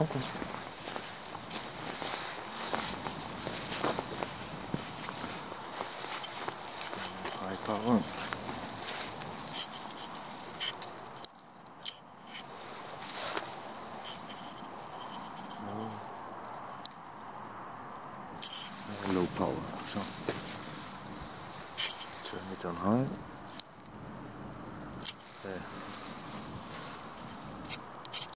Okay. Low power, so turn it on high. There.